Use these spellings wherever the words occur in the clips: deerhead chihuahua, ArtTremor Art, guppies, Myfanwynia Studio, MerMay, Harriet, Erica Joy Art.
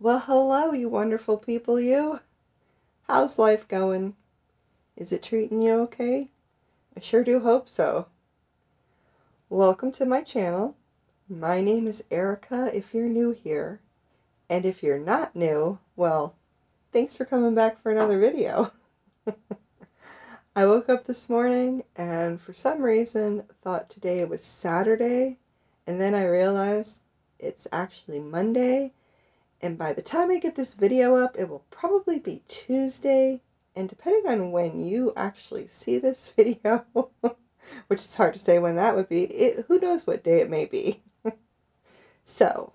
Well, hello, you wonderful people, you. How's life going? Is it treating you okay? I sure do hope so. Welcome to my channel. My name is Erica, if you're new here. And if you're not new, well, thanks for coming back for another video. I woke up this morning and for some reason thought today was Saturday. And then I realized it's actually Monday. And by the time I get this video up, it will probably be Tuesday. And depending on when you actually see this video, which is hard to say when that would be, who knows what day it may be. So,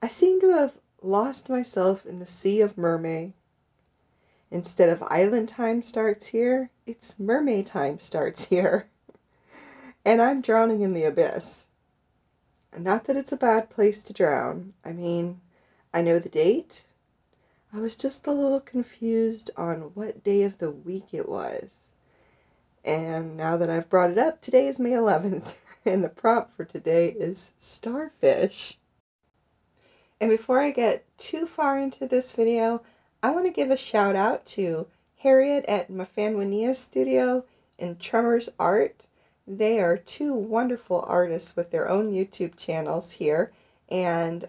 I seem to have lost myself in the sea of MerMay. Instead of island time starts here, it's MerMay time starts here. And I'm drowning in the abyss. Not that it's a bad place to drown. I mean, I know the date. I was just a little confused on what day of the week it was. And now that I've brought it up, today is May 11th, and the prompt for today is starfish. And before I get too far into this video, I want to give a shout out to Harriet at Myfanwynia Studio and ArtTremor Art. They are two wonderful artists with their own YouTube channels here. And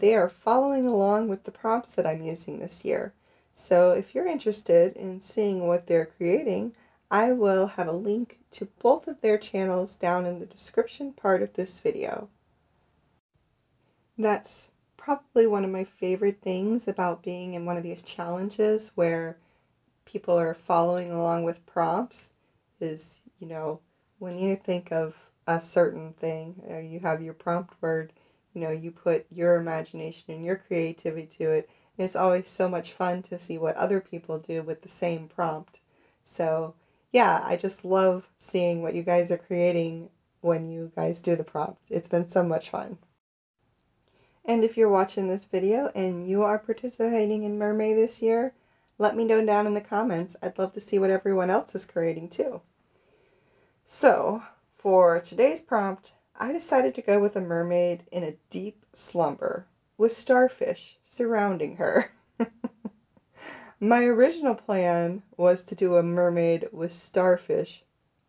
they are following along with the prompts that I'm using this year. So if you're interested in seeing what they're creating, I will have a link to both of their channels down in the description part of this video. That's probably one of my favorite things about being in one of these challenges where people are following along with prompts is, you know, when you think of a certain thing, or you have your prompt word, you know, you put your imagination and your creativity to it. And it's always so much fun to see what other people do with the same prompt. So, yeah, I just love seeing what you guys are creating when you guys do the prompt. It's been so much fun. And if you're watching this video and you are participating in MerMay this year, let me know down in the comments. I'd love to see what everyone else is creating too. So, for today's prompt, I decided to go with a mermaid in a deep slumber with starfish surrounding her. My original plan was to do a mermaid with starfish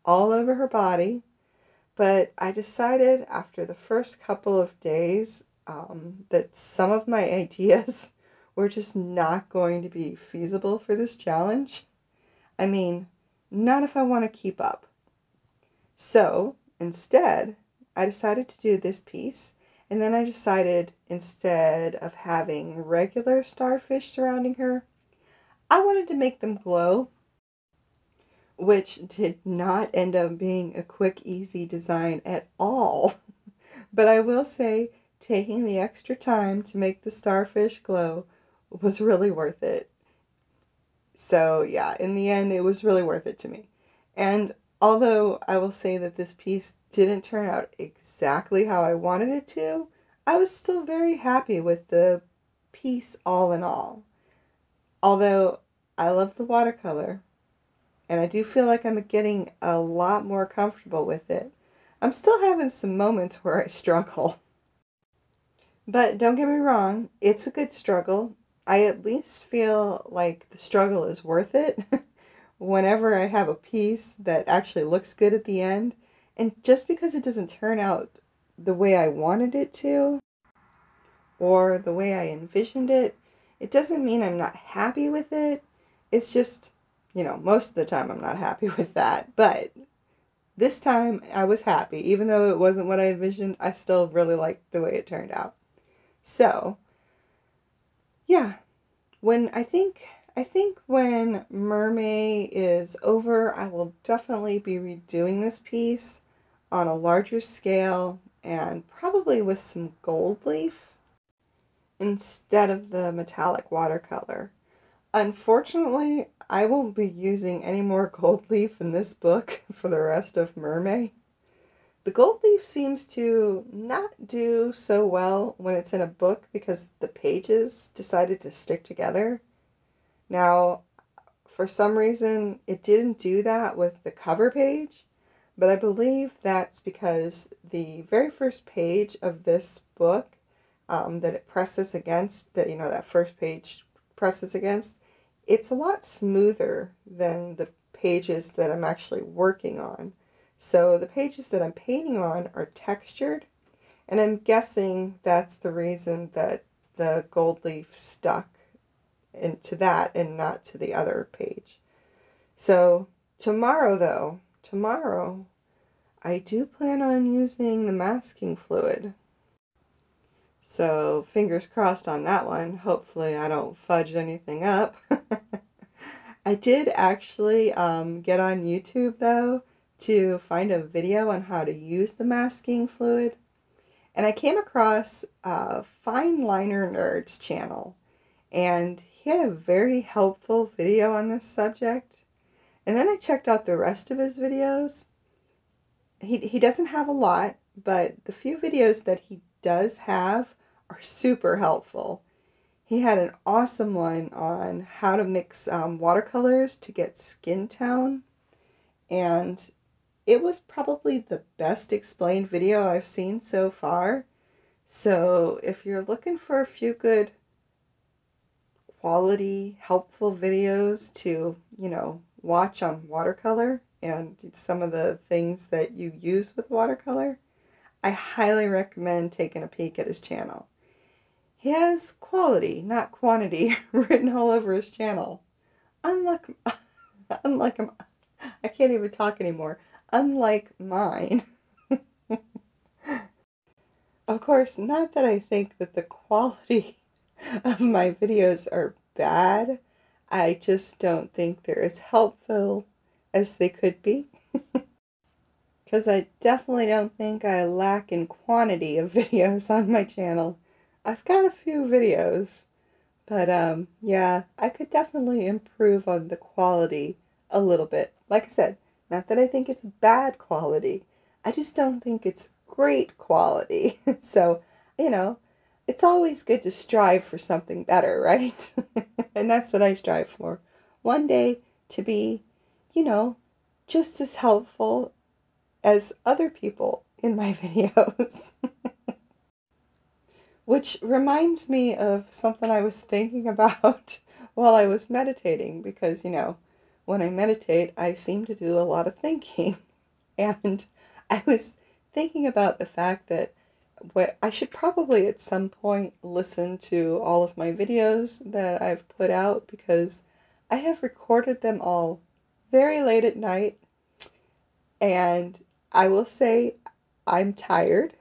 all over her body, but I decided after the first couple of days that some of my ideas were just not going to be feasible for this challenge. I mean, not if I want to keep up. So, instead, I decided to do this piece, and then I decided instead of having regular starfish surrounding her, I wanted to make them glow, which did not end up being a quick, easy design at all. But I will say, taking the extra time to make the starfish glow was really worth it. So yeah, in the end, it was really worth it to me. And although I will say that this piece didn't turn out exactly how I wanted it to, I was still very happy with the piece all in all. Although I love the watercolor, and I do feel like I'm getting a lot more comfortable with it, I'm still having some moments where I struggle. But don't get me wrong, it's a good struggle. I at least feel like the struggle is worth it. Whenever I have a piece that actually looks good at the end, and just because it doesn't turn out the way I wanted it to, or the way I envisioned it, it doesn't mean I'm not happy with it. It's just, you know, most of the time I'm not happy with that, but this time I was happy. Even though it wasn't what I envisioned, I still really liked the way it turned out. So, yeah, I think when MerMay is over, I will definitely be redoing this piece on a larger scale and probably with some gold leaf instead of the metallic watercolor. Unfortunately, I won't be using any more gold leaf in this book for the rest of MerMay. The gold leaf seems to not do so well when it's in a book because the pages decided to stick together. Now, for some reason, it didn't do that with the cover page, but I believe that's because the very first page of this book that it presses against, that, you know, that first page presses against, it's a lot smoother than the pages that I'm actually working on. So the pages that I'm painting on are textured, and I'm guessing that's the reason that the gold leaf stuck into that and not to the other page. So tomorrow though, tomorrow I do plan on using the masking fluid. So fingers crossed on that one. Hopefully I don't fudge anything up. I did actually get on YouTube though to find a video on how to use the masking fluid. And I came across Fine Liner Nerd's channel, and he had a very helpful video on this subject. And then I checked out the rest of his videos. He doesn't have a lot, but the few videos that he does have are super helpful. He had an awesome one on how to mix watercolors to get skin tone, and it was probably the best explained video I've seen so far. So if you're looking for a few good quality, helpful videos to, you know, watch on watercolor and some of the things that you use with watercolor, I highly recommend taking a peek at his channel. He has quality, not quantity, written all over his channel. I can't even talk anymore. Unlike mine. Of course, not that I think that the quality of my videos are bad. I just don't think they're as helpful as they could be. Because I definitely don't think I lack in quantity of videos on my channel. I've got a few videos, but yeah, I could definitely improve on the quality a little bit. Like I said, not that I think it's bad quality, I just don't think it's great quality. So, you know, it's always good to strive for something better, right? And that's what I strive for. One day to be, you know, just as helpful as other people in my videos. Which reminds me of something I was thinking about while I was meditating, because, you know, when I meditate, I seem to do a lot of thinking. And I was thinking about the fact that I should probably at some point listen to all of my videos that I've put out, because I have recorded them all very late at night. And I will say I'm tired,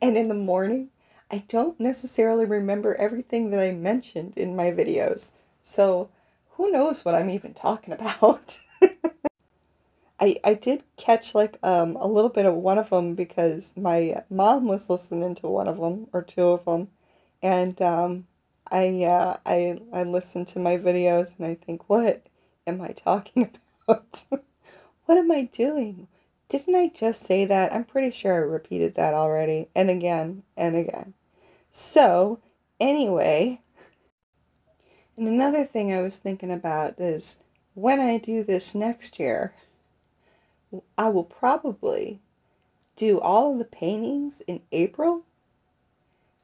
and in the morning I don't necessarily remember everything that I mentioned in my videos, so who knows what I'm even talking about. I did catch like a little bit of one of them because my mom was listening to one of them or two of them, and I listened to my videos and I think, what am I talking about? What am I doing? Didn't I just say that? I'm pretty sure I repeated that already, and again, and again. So, anyway, and another thing I was thinking about is when I do this next year, I will probably do all of the paintings in April.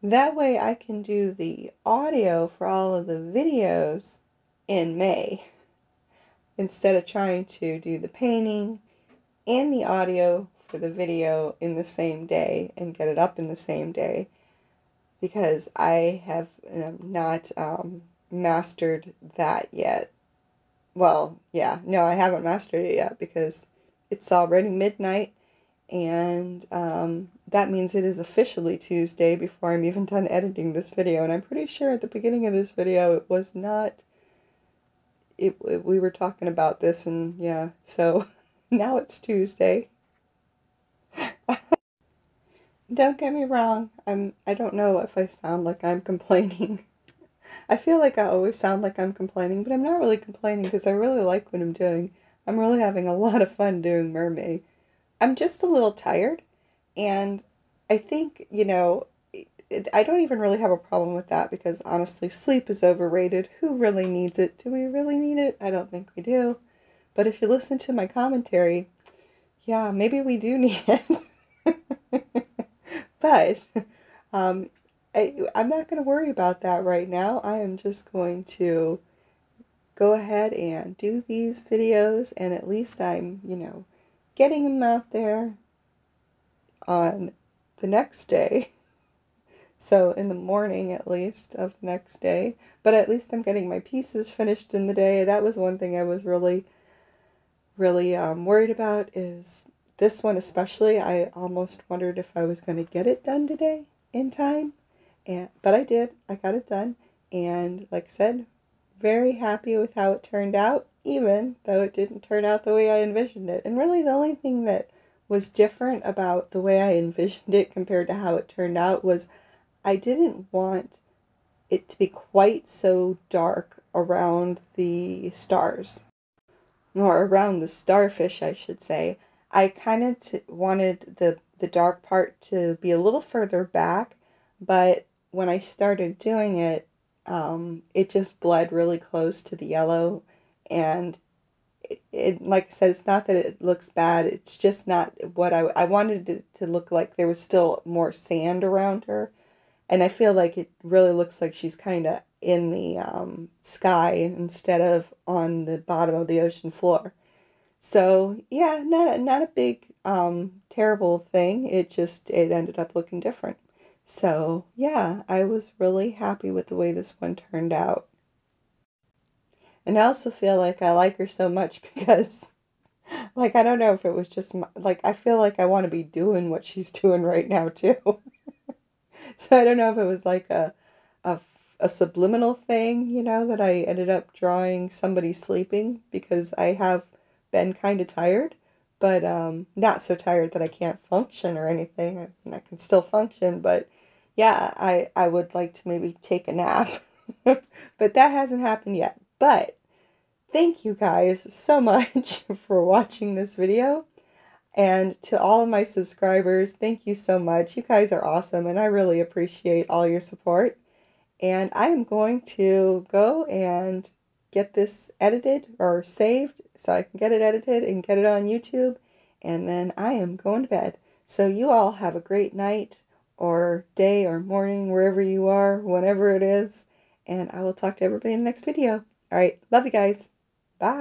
That way I can do the audio for all of the videos in May, instead of trying to do the painting and the audio for the video in the same day and get it up in the same day, because I have not mastered that yet. Well, yeah, no, I haven't mastered it yet because it's already midnight, and that means it is officially Tuesday before I'm even done editing this video, and I'm pretty sure at the beginning of this video it was not... we were talking about this, and yeah, so now it's Tuesday. Don't get me wrong, I don't know if I sound like I'm complaining. I feel like I always sound like I'm complaining, but I'm not really complaining because I really like what I'm doing. I'm really having a lot of fun doing MerMay. I'm just a little tired, and I think, you know, I don't even really have a problem with that, because honestly, sleep is overrated. Who really needs it? Do we really need it? I don't think we do. But if you listen to my commentary, yeah, maybe we do need it. But I'm not going to worry about that right now. I am just going to go ahead and do these videos, and at least I'm, you know, getting them out there on the next day. So in the morning, at least, of the next day. But at least I'm getting my pieces finished in the day. That was one thing I was really worried about, is this one especially. I almost wondered if I was going to get it done today in time. But I did. I got it done. And like I said, very happy with how it turned out, even though it didn't turn out the way I envisioned it. And really the only thing that was different about the way I envisioned it compared to how it turned out was I didn't want it to be quite so dark around the stars, or around the starfish, I should say. I kind of wanted the dark part to be a little further back, but when I started doing it, it just bled really close to the yellow, and it like I said, it's not that it looks bad, it's just not what I wanted it to look like. There was still more sand around her, and I feel like it really looks like she's kind of in the sky instead of on the bottom of the ocean floor. So yeah, not a big terrible thing. It ended up looking different. So yeah, I was really happy with the way this one turned out. And I also feel like I like her so much because, like, I don't know if it was just, like, I feel like I want to be doing what she's doing right now too. So I don't know if it was like a subliminal thing, you know, that I ended up drawing somebody sleeping, because I have been kind of tired, but not so tired that I can't function or anything. I mean, I can still function, but yeah, I would like to maybe take a nap, but that hasn't happened yet. But thank you guys so much for watching this video. And to all of my subscribers, thank you so much. You guys are awesome, and I really appreciate all your support. And I am going to go and get this edited or saved so I can get it edited and get it on YouTube. And then I am going to bed. So you all have a great night or day or morning, wherever you are, whenever it is. And I will talk to everybody in the next video. All right. Love you guys. Bye.